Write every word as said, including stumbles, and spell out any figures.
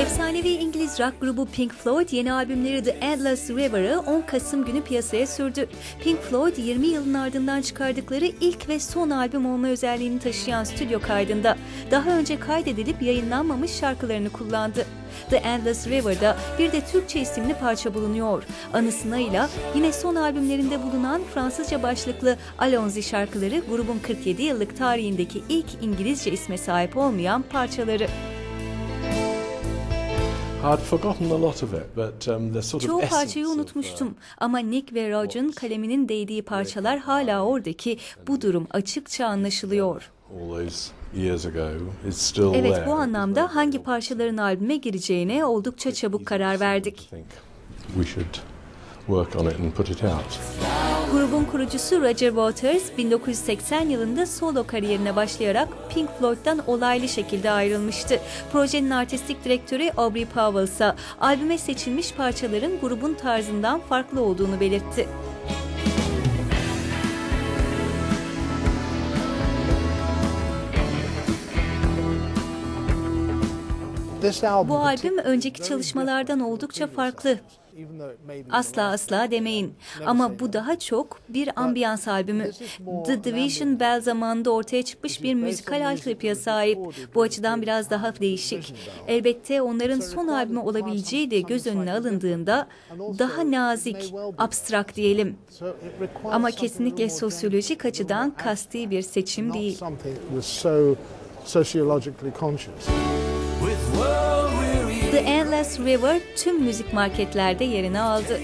Efsanevi İngiliz rock grubu Pink Floyd yeni albümleri The Endless River'ı on Kasım günü piyasaya sürdü. Pink Floyd yirmi yılın ardından çıkardıkları ilk ve son albüm olma özelliğini taşıyan stüdyo kaydında daha önce kaydedilip yayınlanmamış şarkılarını kullandı. The Endless River'da bir de Türkçe isimli parça bulunuyor. Anısınayla yine son albümlerinde bulunan Fransızca başlıklı Allons-y şarkıları grubun kırk yedi yıllık tarihindeki ilk İngilizce isme sahip olmayan parçaları. Çoğu parçayı unutmuştum ama Nick ve Roger'ın kaleminin değdiği parçalar hala oradaki, bu durum açıkça anlaşılıyor. Evet, bu anlamda hangi parçaların albüme gireceğine oldukça çabuk karar verdik. Grubun kurucusu Roger Waters, bin dokuz yüz seksen yılında solo kariyerine başlayarak Pink Floyd'dan olaylı şekilde ayrılmıştı. Projenin artistik direktörü Aubrey Powell ise albüme seçilmiş parçaların grubun tarzından farklı olduğunu belirtti. Bu albüm önceki çalışmalardan oldukça farklı. Asla asla demeyin. Ama bu daha çok bir ambiyans albümü. The Division Bell zamanında ortaya çıkmış bir müzikal altyapıya sahip. Bu açıdan biraz daha değişik. Elbette onların son albümü olabileceği de göz önüne alındığında daha nazik, abstrakt diyelim. Ama kesinlikle sosyolojik açıdan kasti bir seçim değil. The Endless River tüm müzik marketlerde yerini aldı.